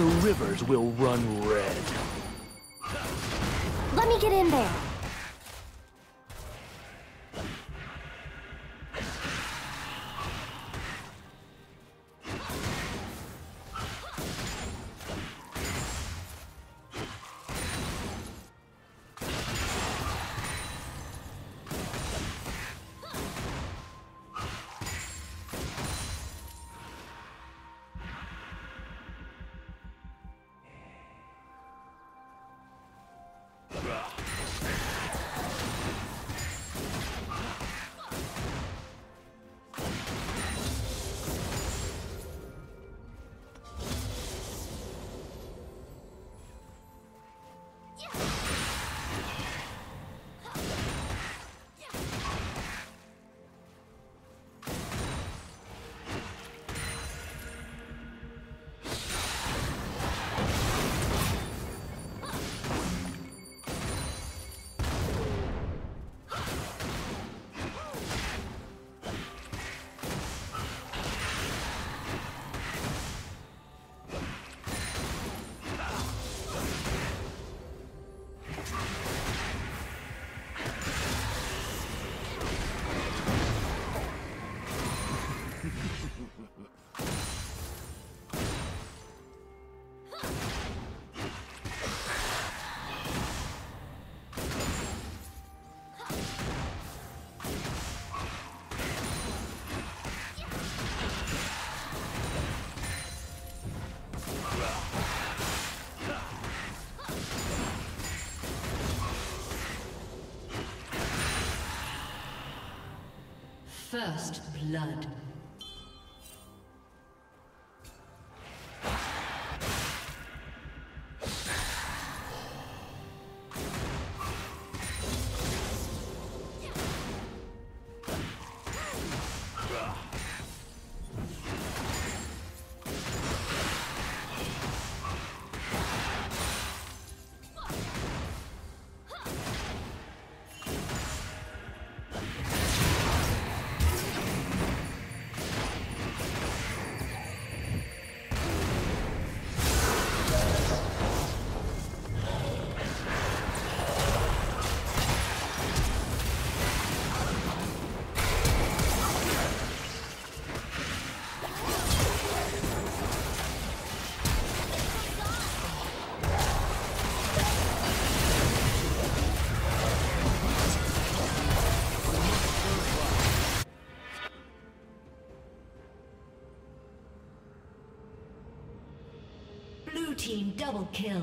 the rivers will run red. Let me get in there. First blood. Team double kill.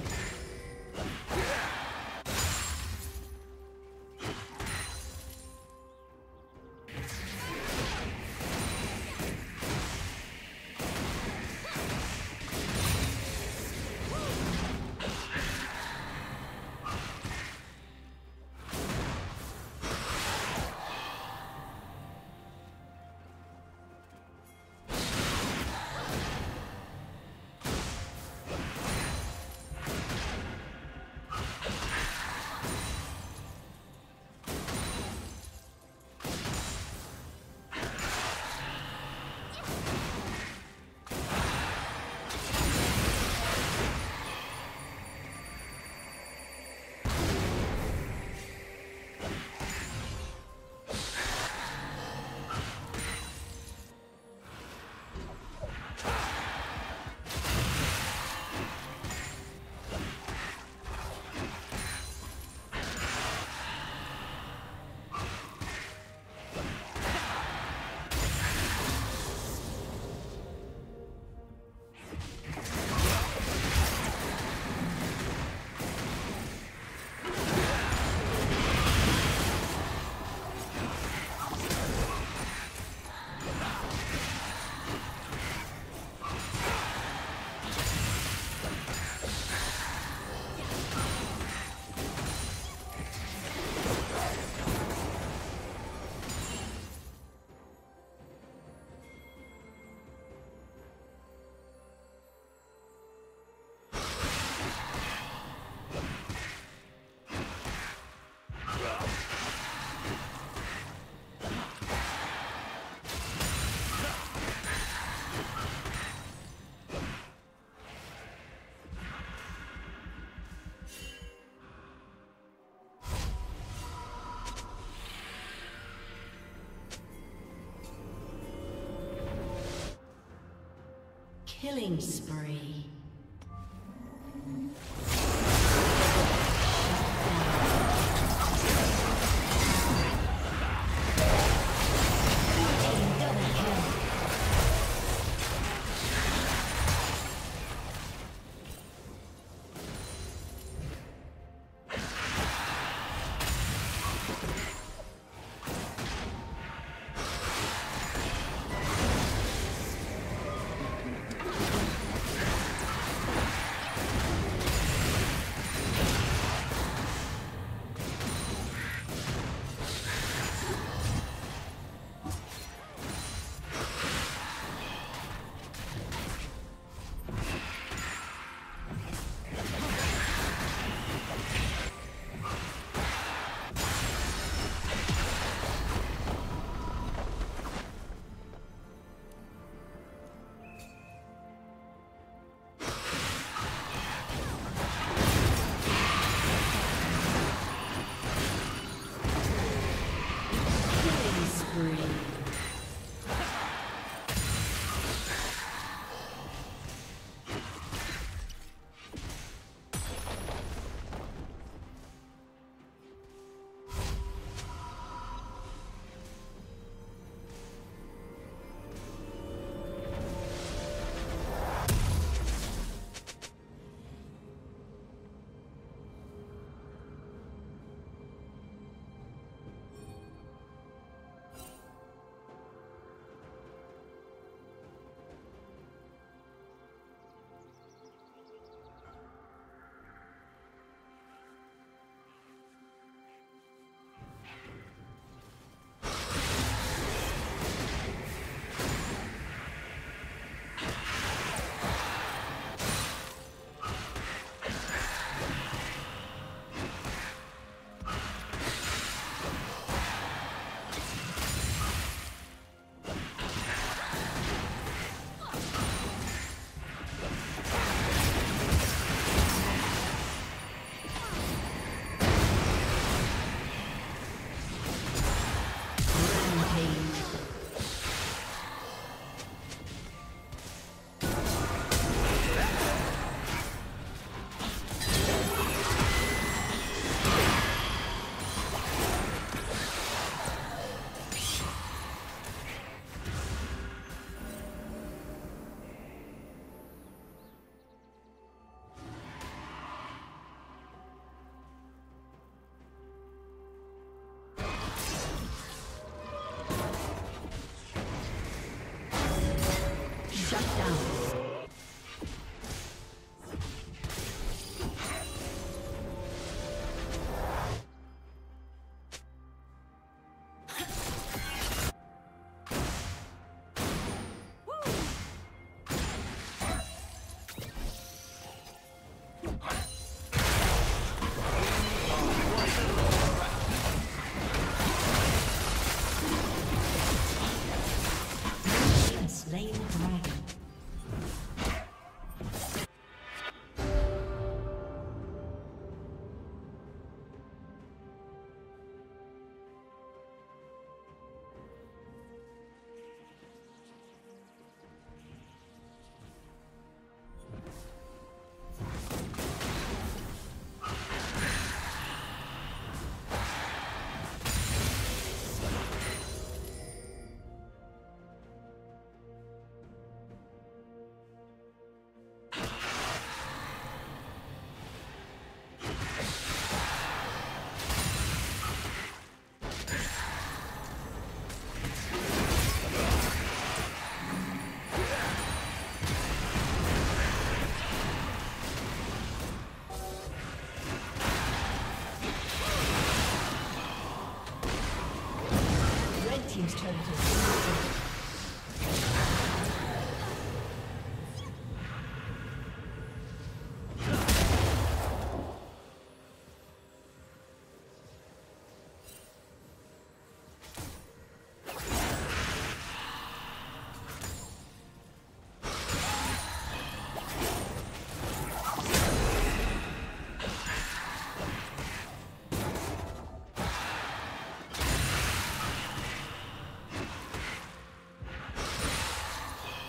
Killing spree.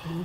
Blue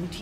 Your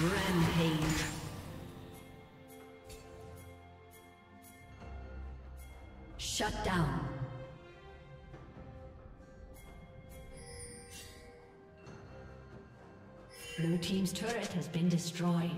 Rampage. Shut down. Blue team's turret has been destroyed.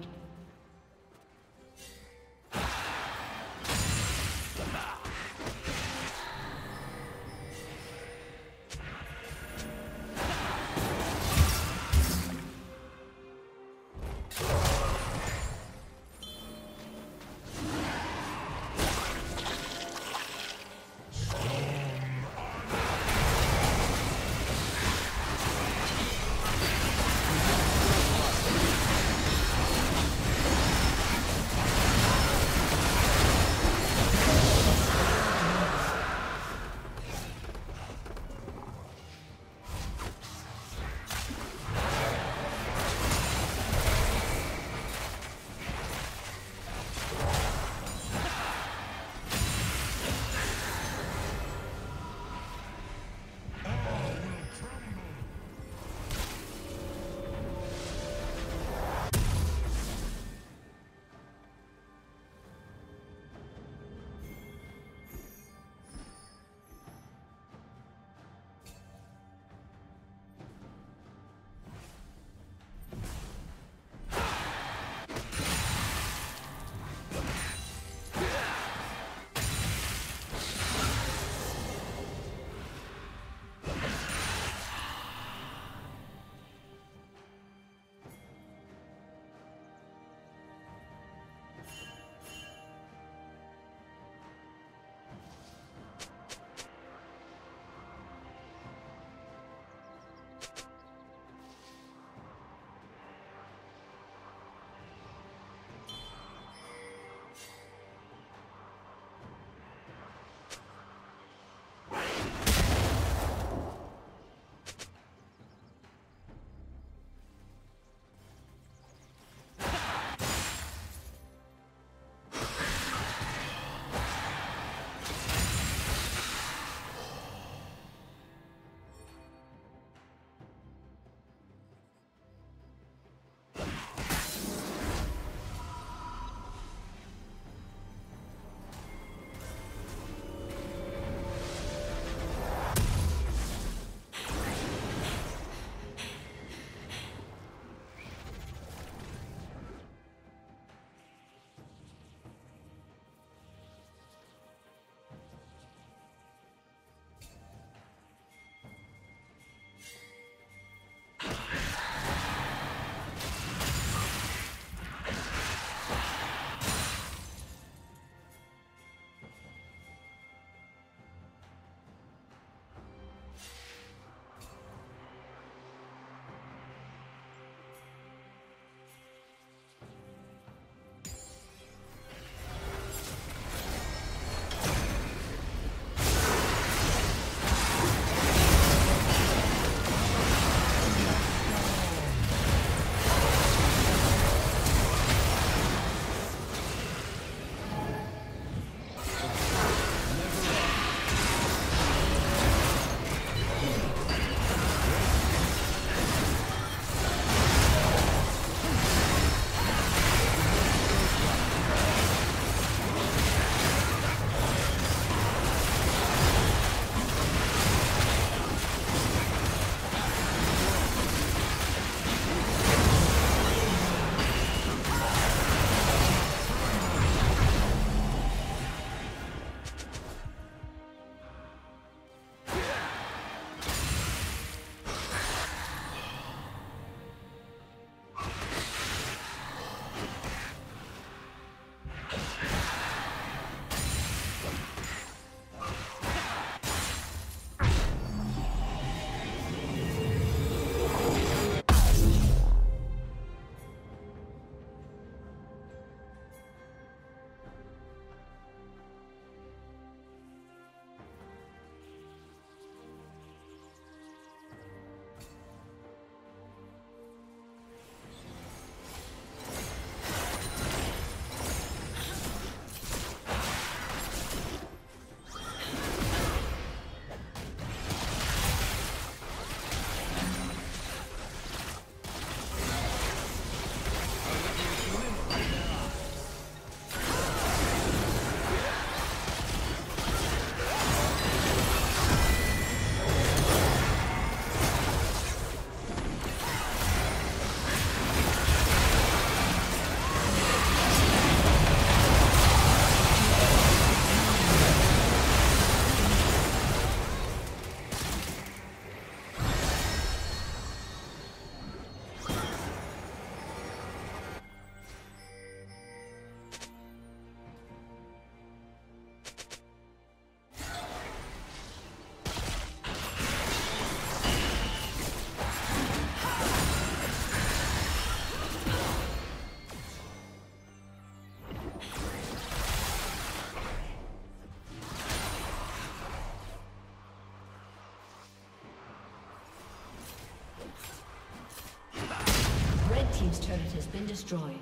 turret has been destroyed.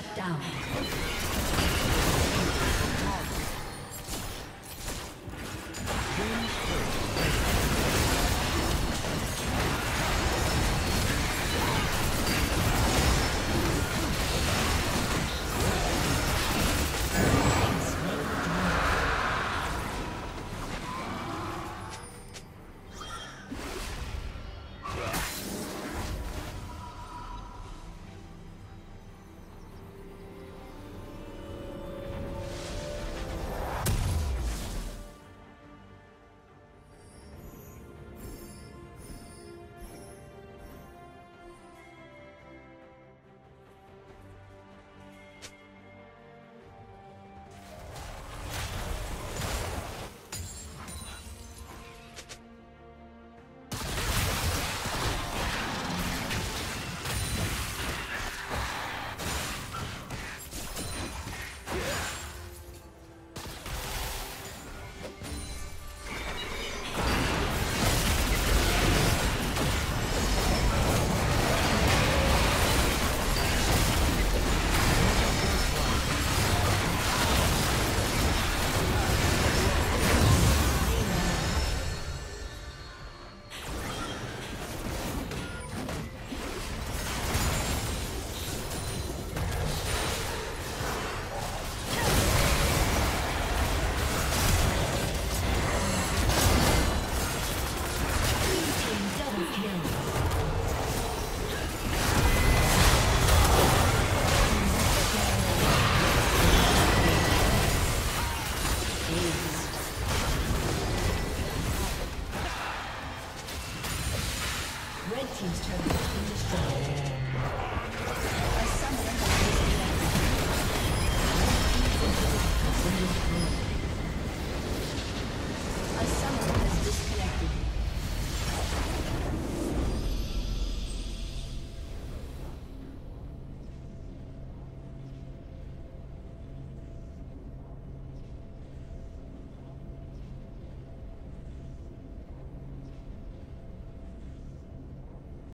Shut down. Thank you.